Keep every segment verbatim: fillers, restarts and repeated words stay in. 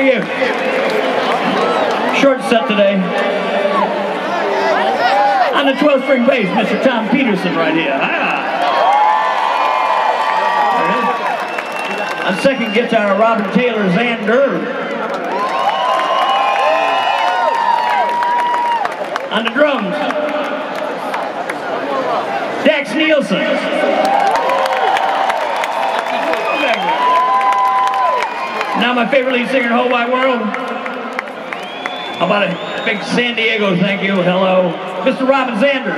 Thank you. Short set today. On the twelve string bass, Mister Tom Petersson right here. Ah. On second guitar, Robin Zander Junior On the drums, Daxx Nielsen. Now my favorite lead singer in the whole wide world. How about a big San Diego thank you, hello, Mister Robin Zander.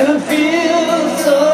It feels so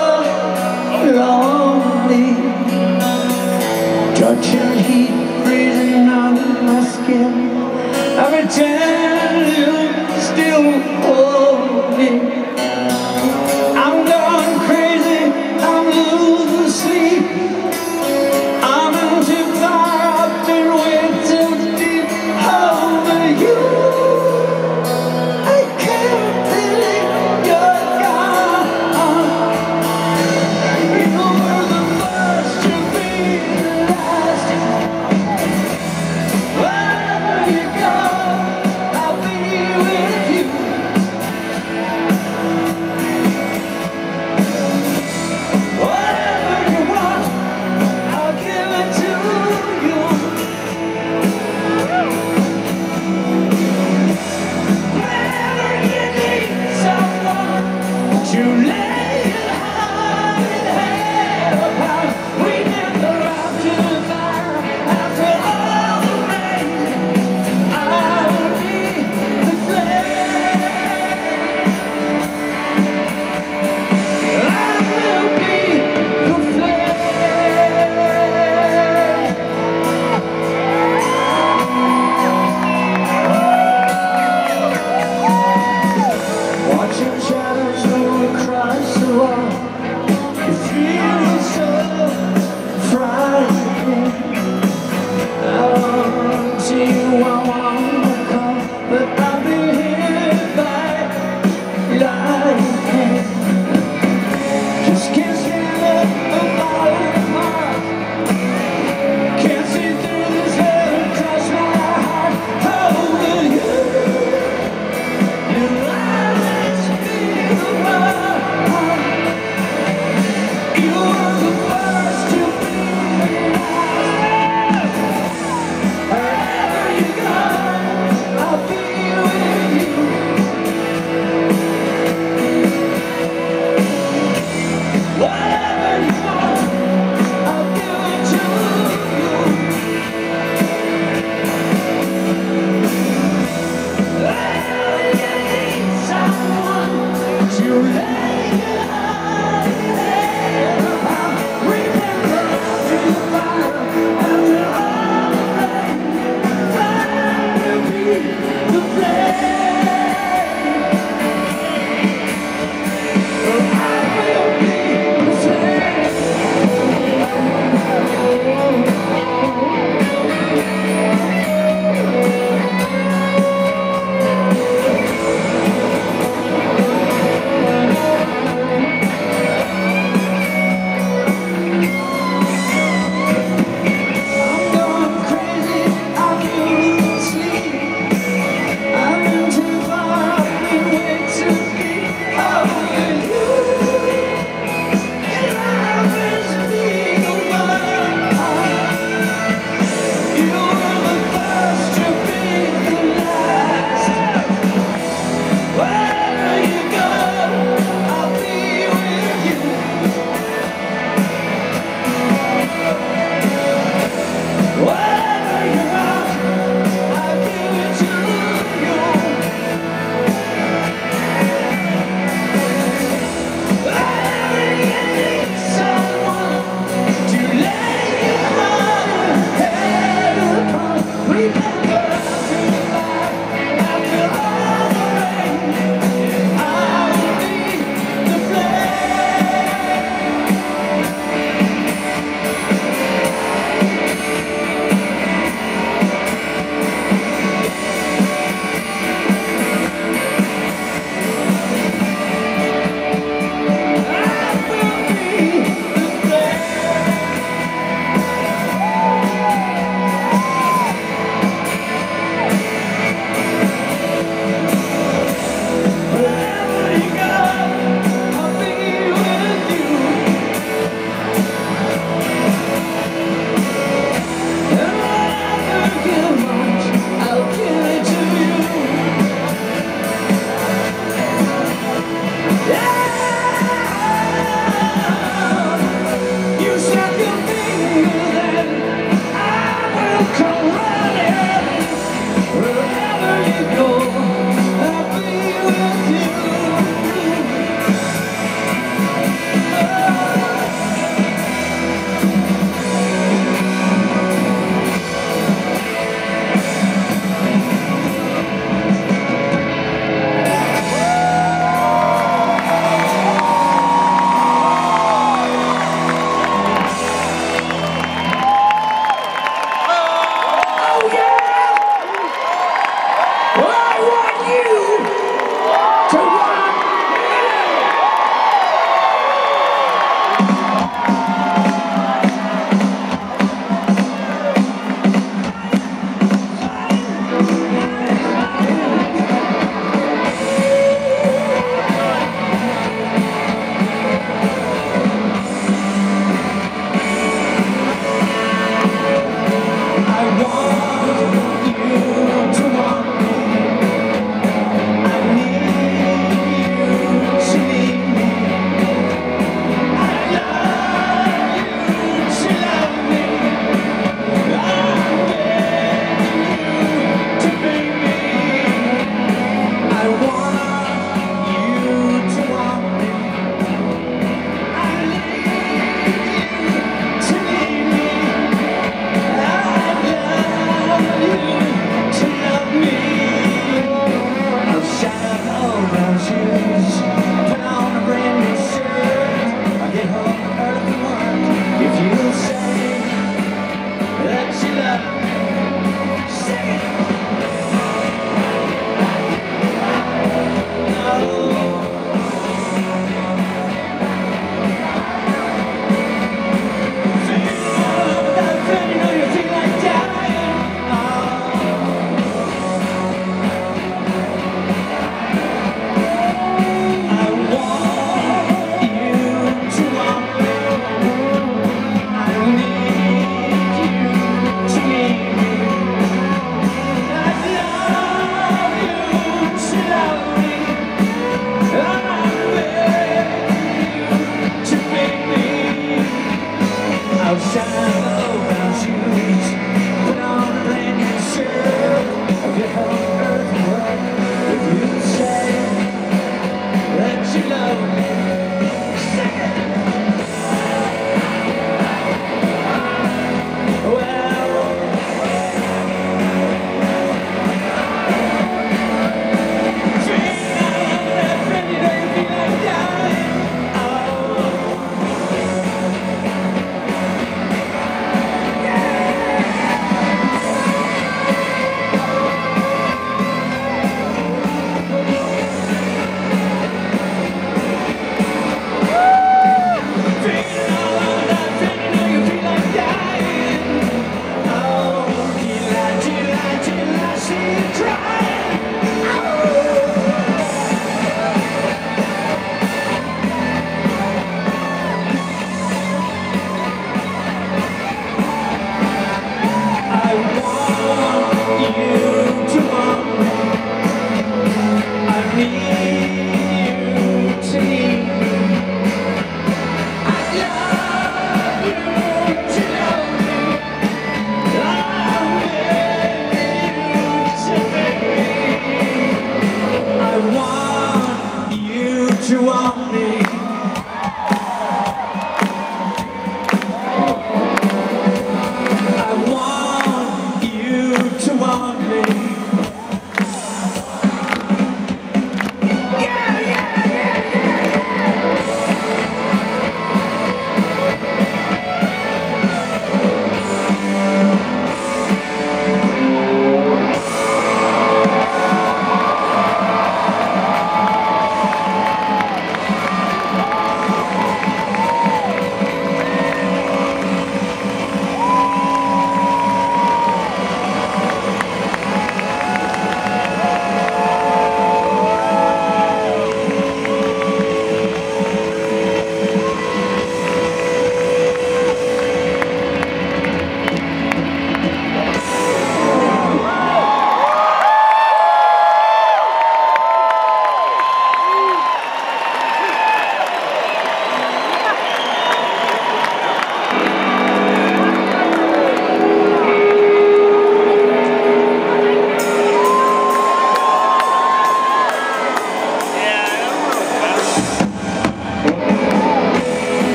Shine.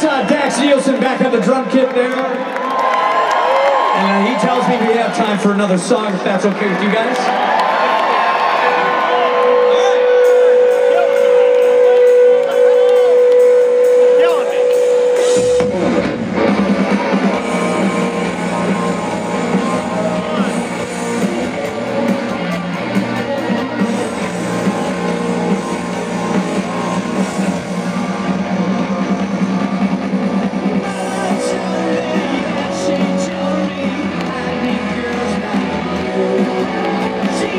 That's uh, Daxx Nielsen back on the drum kit there. And uh, he tells me we have time for another song, if that's okay with you guys. She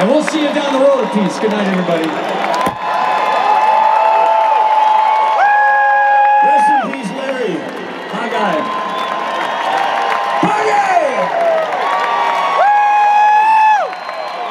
And we'll see you down the road a piece. Good night, everybody.